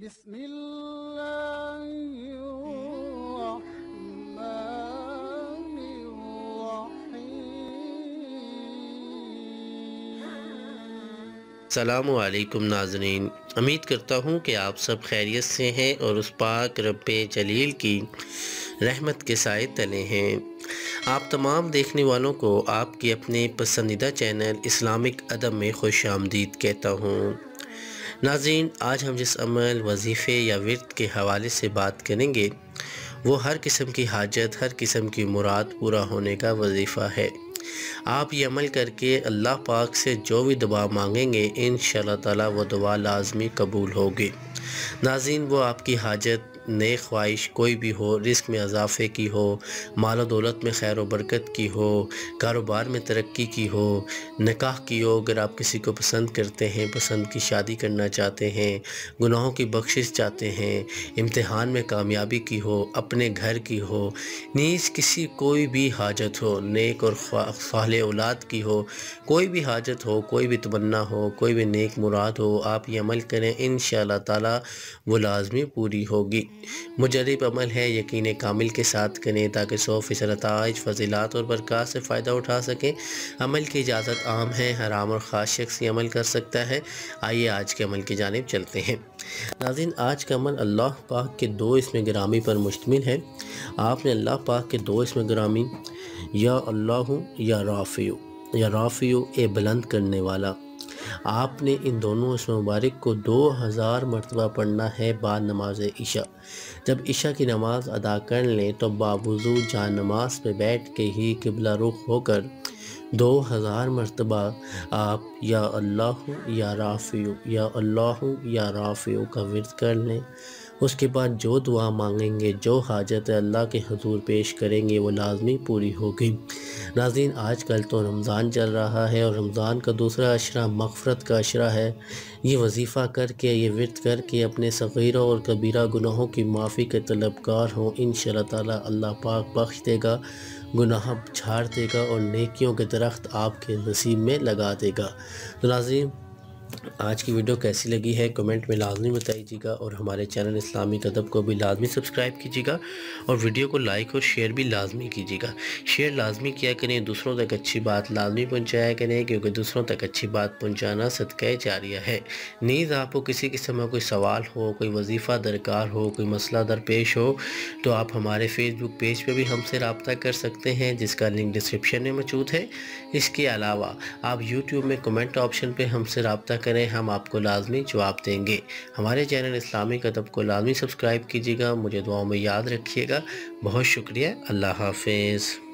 अस्सलामु अलैकुम नाज़रीन, उम्मीद करता हूँ कि आप सब खैरियत से हैं और उस पाक रब्बे जलील की रहमत के साए तले हैं। आप तमाम देखने वालों को आपके अपने पसंदीदा चैनल इस्लामिक अदब में खुश आमदीद कहता हूँ। नाज़रीन, आज हम जिस अमल, वजीफ़े या विर्द के हवाले से बात करेंगे वो हर किस्म की हाजत, हर किस्म की मुराद पूरा होने का वजीफ़ा है। आप ये अमल करके अल्लाह पाक से जो भी दुआ मांगेंगे इंशाअल्लाह ताला वो दुआ लाजमी कबूल होगी। नाज़रीन, वो आपकी हाजत, नेक ख्वाहिश कोई भी हो, रिस्क में इजाफे की हो, माल दौलत में खैर व बरकत की हो, कारोबार में तरक्की की हो, निकाह की हो, अगर आप किसी को पसंद करते हैं, पसंद की शादी करना चाहते हैं, गुनाहों की बख्शिश चाहते हैं, इम्तिहान में कामयाबी की हो, अपने घर की हो, नीज किसी कोई भी हाजत हो, नेक और साले औलाद की हो, कोई भी हाजत हो, कोई भी तमन्ना हो, कोई भी नेक मुराद हो, आप ये अमल करें इंशाअल्लाह ताला वो लाजमी पूरी होगी। मुजरब अमल है, यकीन कामिल के साथ करें ताकि 100% नताइज, फजीलात और बरक़ात से फ़ायदा उठा सकें। अमल की इजाज़त आम है, हराम और ख़ास शख्स ही अमल कर सकता है। आइए आज के अमल की जानिब चलते हैं। नाज़रीन, आज का अमल अल्लाह पाक के दो इसमें गिरामी पर मुश्तमिल है। आपने अल्लाह पाक के दो इसमें गिरामी, या अल्लाह या राफ़ियु, ए बुलंद करने वाला, आपने इन दोनों इसमें मुबारक को 2000 मरतबा पढ़ना है बाद नमाज ईशा। जब ईशा की नमाज अदा कर लें तो बावजू जान नमाज पर बैठ के ही किबला रुख होकर 2000 मरतबा आप या अल्लाह या राफ़ियु का विर्द कर लें। उसके बाद जो दुआ मांगेंगे, जो हाजत अल्लाह के हुजूर पेश करेंगे वो लाजमी पूरी होगी। नाज़रीन, आजकल तो रमज़ान चल रहा है और रमज़ान का दूसरा अशरा मग़फ़रत का अशरा है। ये वजीफ़ा करके, ये विर्द करके अपने सग़ीरा और कबीरा गुनाहों की माफ़ी के तलबगार हों। इंशाअल्लाह ताला अल्लाह पाक बख्श देगा, गुनाह झाड़ देगा और नेकियों के दरख्त आपके नसीब में लगा देगा। तो नाज़रीन, आज की वीडियो कैसी लगी है कमेंट में लाजमी बताइएगा और हमारे चैनल इस्लामिक अदब को भी लाजमी सब्सक्राइब कीजिएगा और वीडियो को लाइक और शेयर भी लाजमी कीजिएगा। शेयर लाजमी किया करें, दूसरों तक अच्छी बात लाजमी पहुंचाया करें, क्योंकि दूसरों तक अच्छी बात पहुंचाना सदका जारिया है। नीज़ आपको किसी किस्म का कोई सवाल हो, कोई वजीफ़ा दरकार हो, कोई मसला दरपेश हो तो आप हमारे फेसबुक पेज पर भी हमसे रब्ता कर सकते हैं, जिसका लिंक डिस्क्रिप्शन में मौजूद है। इसके अलावा आप यूट्यूब में कमेंट ऑप्शन पर हमसे रब्ता करें, हम आपको लाजमी जवाब देंगे। हमारे चैनल इस्लामिक अदब को लाजमी सब्सक्राइब कीजिएगा। मुझे दुआओं में याद रखिएगा। बहुत शुक्रिया, अल्लाह हाफिज़।